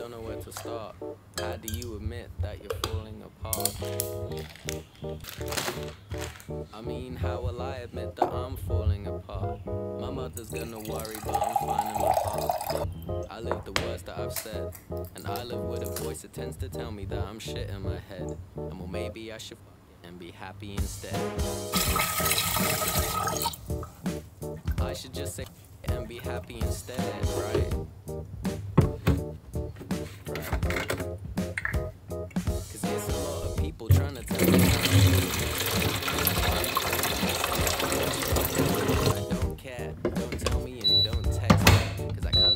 don't know where to start. How do you admit that you're falling apart? I mean, how will I admit that I'm falling apart? My mother's gonna worry, but I'm finding my heart. I live the words that I've said, and I live with a voice that tends to tell me that I'm shit in my head. And well, maybe I should fuck it and be happy instead. I should just say it and be happy instead, right?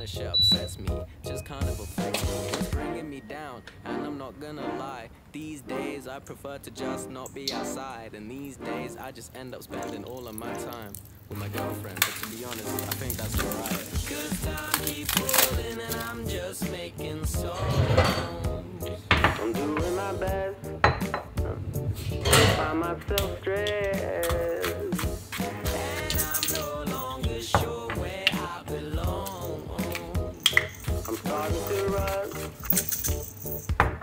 Shit upsets me, just kind of affects me. It's bringing me down, and I'm not gonna lie. These days I prefer to just not be outside, and these days I just end up spending all of my time with my girlfriend. But to be honest, I think that's alright. 'Cause time keeps rolling, and I'm just making songs. I'm doing my best. Find myself stressed.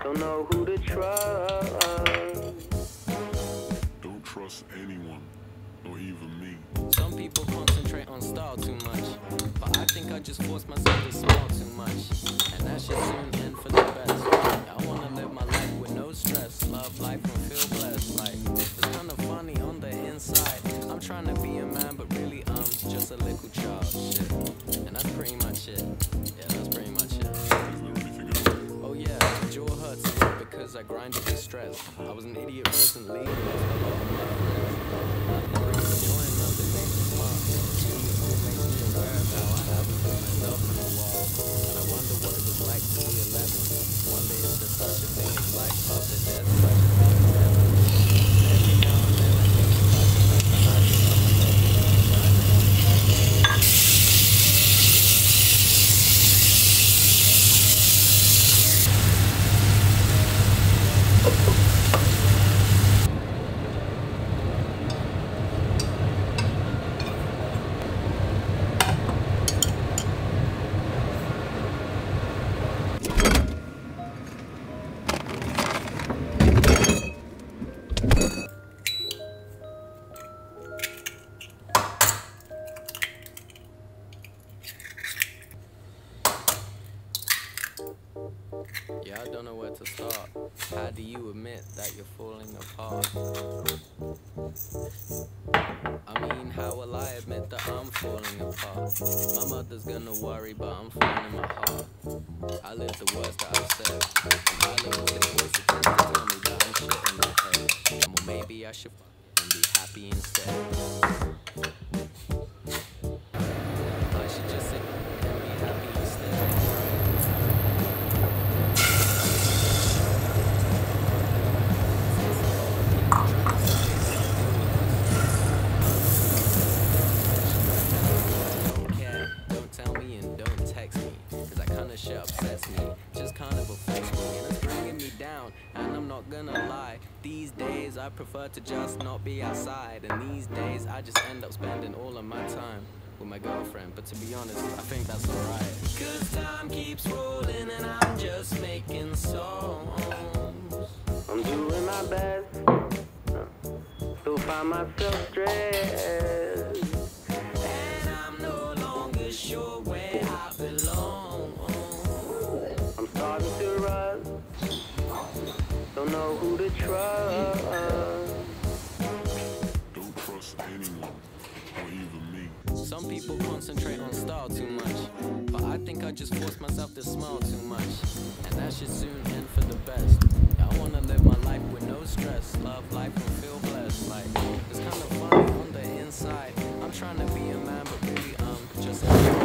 Don't know who to trust. Don't trust anyone, or even me. Some people concentrate on style too much, but I think I just force myself to smile too much, and that should soon end for the best. I wanna live my life with no stress, love life and feel blessed. Like, it's kind of funny on the inside. I'm trying to be a man, but really I'm just a little child. Shit, and that's pretty much it. Yeah, that's pretty much it. Because I grinded with stress. I was an idiot recently. I never enjoying nothing makes me smart. It makes me aware of how I haven't put myself in a wall. And I wonder what it was like to be 11. Wonder if there's such a thing as life after death. Such a thing as heaven. Every now and then I think about it. Yeah, I don't know where to start. How do you admit that you're falling apart? I mean, how will I admit that I'm falling apart? My mother's gonna worry, but I'm finding my heart. I live the words that I've said. I live with the voice that tell me that I'm shit in my head. And well, maybe I should fuck it and be happy instead. I should just say it and be happy instead. Shit upsets me, just kind of affects me, and it's bringing me down, and I'm not gonna lie. These days I prefer to just not be outside, and these days I just end up spending all of my time with my girlfriend. But to be honest, I think that's alright. 'Cause time keeps rolling, and I'm just making songs. I'm doing my best to find myself stressed, and I'm no longer sure where I belong. Don't know who to trust. Don't trust anyone, or even me. Some people concentrate on style too much, but I think I just force myself to smile too much, and that should soon end for the best. Yeah, I wanna live my life with no stress, love life and feel blessed. Like, it's kind of funny on the inside. I'm trying to be a man, but really I'm just a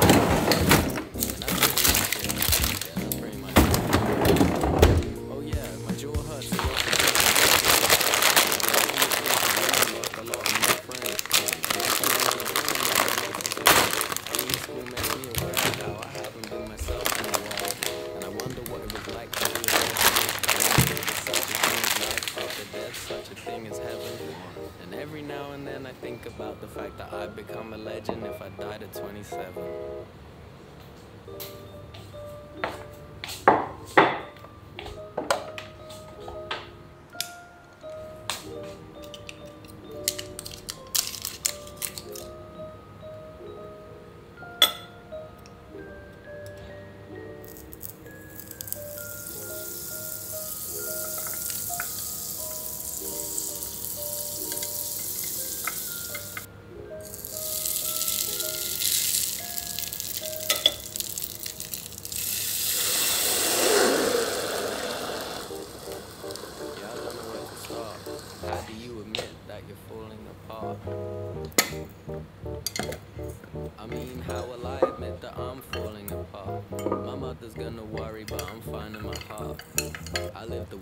about the fact that I'd become a legend if I died at 27.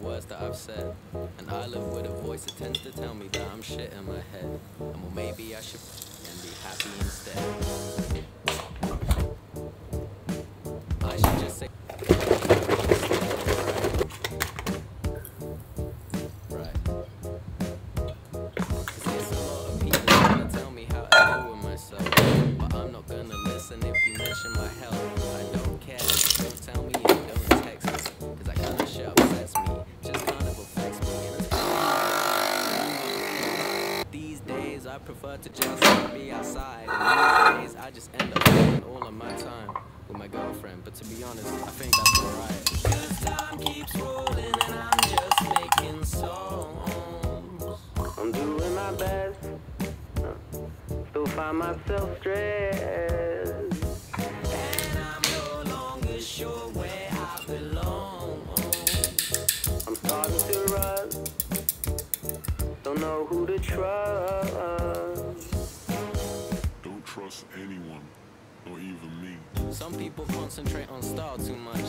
words that I've said. And I live with a voice that tends to tell me that I'm shit in my head. And well, maybe I should and be happy instead. I should just say I prefer to just be outside, and these days I just end up spending all of my time with my girlfriend, but to be honest, I think that's alright. Cause time keeps rolling and I'm just making songs. I'm doing my best, still find myself stressed, and I'm no longer sure where I belong. I'm starting to rust, don't know who to trust. Anyone, or even me. Some people concentrate on style too much,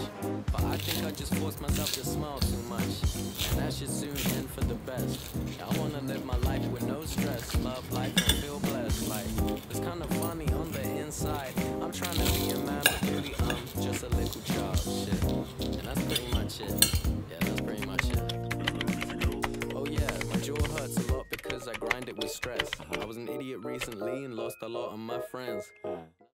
but I think I just forced myself to smile too much, and that should soon end for the best. I wanna live my life with no stress, love life and feel blessed. Like, it's kind of funny on the inside. I'm trying to be a man, but really I'm just a little child. Shit, and that's pretty much it. Yeah, that's pretty much it. Oh yeah, my jaw hurts a lot because I grind it with stress. I was an idiot recently and lost a lot of my friends.